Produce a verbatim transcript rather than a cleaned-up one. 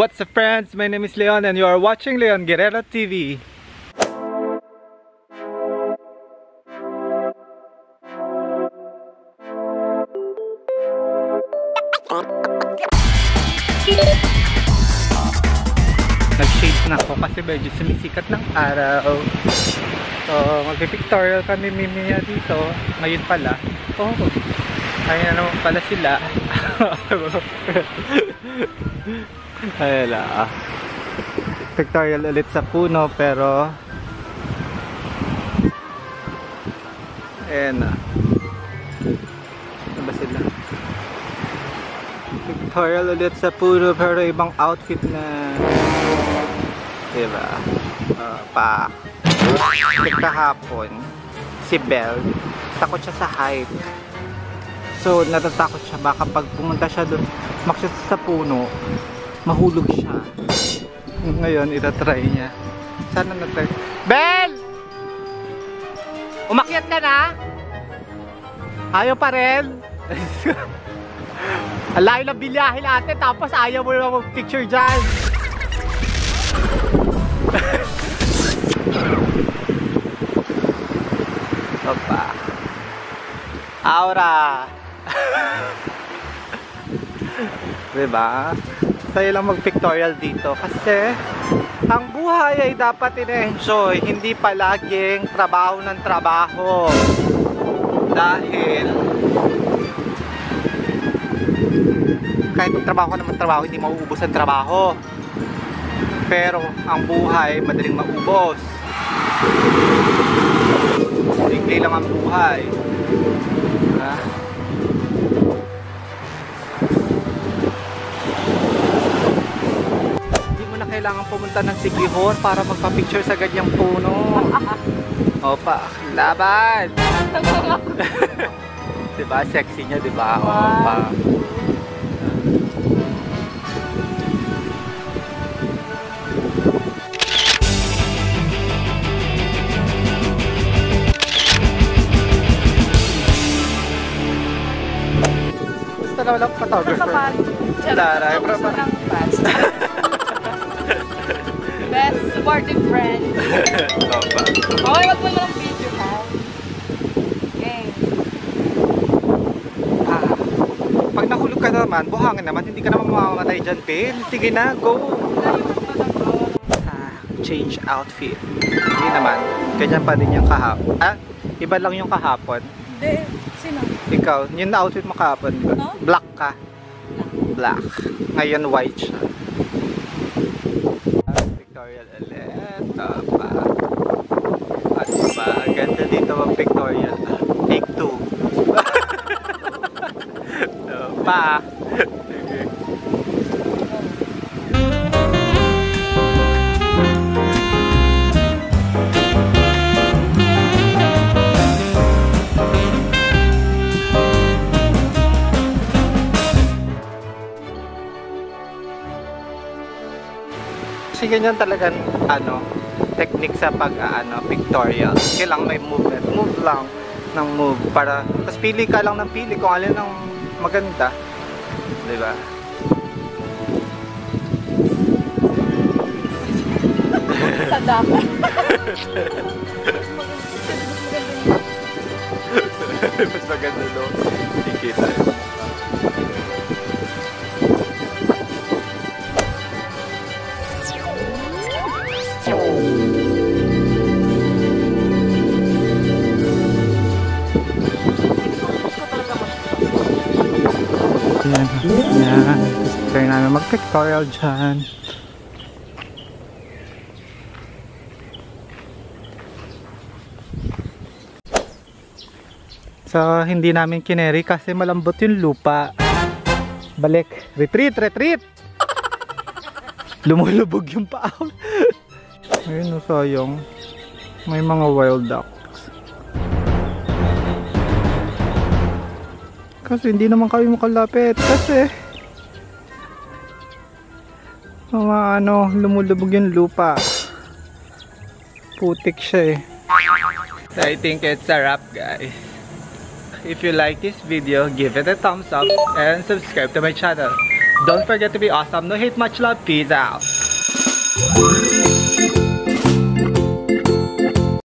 What's up, friends? My name is Leon and you are watching Leon Guerrero T V. Nag-shades na ako kasi medyo sumisikat ng araw. So, mag-pictorial kami Mimi niya dito. Ngayon pala. Oh, ayun na naman pala sila. Ayala. Pictorial ulit sa puno pero ayun na. Ano ba sila? Pictorial ulit sa puno pero ibang outfit na. Diba? Uh, pa. Kahapon si Belle, takot siya sa height. So natatakot siya baka pag pumunta siya doon, makyat sa puno, mahulog siya. Ngayon itatry niya. Sana natry. Belle! Umakyat ka na? Ayaw pa rin? Alayo na bilyahil ate, tapos ayaw mo naman mag-picture dyan. Opa. Aura. Diba? Sa'yo lang mag-pictorial dito kasi ang buhay ay dapat in-enjoy, hindi palaging trabaho ng trabaho. Dahil kahit magtrabaho ka naman trabaho, hindi mauubos ang trabaho. Pero ang buhay madaling maubos. Ikli lang ang buhay. Ha? Hindi mo na kailangan pumunta ng Siquijor para magpa-picture sa ganyang puno. Opa, laban! Diba? Sexy niya, diba? Opa. Walang photographer. Tara, yung proper. Best supportive friend. Okay, wag mo lang video ha. Okay. Ah, pag nahulog ka naman, buhangin naman, hindi ka naman mamamatay dyan, Pin. Sige na, go. Ah, change outfit. Hindi naman, ganyan pa din yung kahapon. Ah, iba lang yung kahapon. Hindi. Sino? Ikaw, yun na outfit mo kahapon, diba? No? Black ka. Black. Black. Ngayon white siya. Pictorial ulit. Tapa. At diba, ganda dito mag pictorial. Take two. Tapa. Kasi ganyan talaga ano, technique sa pag ano, pictorial. Kailangan may movement. Move lang ng move. Para, tapos pili ka lang ng pili kung alin ang maganda. Diba? Sadaka. Mas maganda doon. Hindi kita eh. Ayan, try namin mag-pictorial dyan. So, hindi namin kineri kasi malambot yung lupa. Balik. Retreat, retreat! Lumulubog yung paaw. Ayun, sayang. May mga wild ducks. Kasi hindi naman kami makalapit. Kasi mga ano, lumulubog yung lupa. Putik siya eh. So I think it's a wrap, guys. If you like this video, give it a thumbs up and subscribe to my channel. Don't forget to be awesome. No hate, much love. Peace out.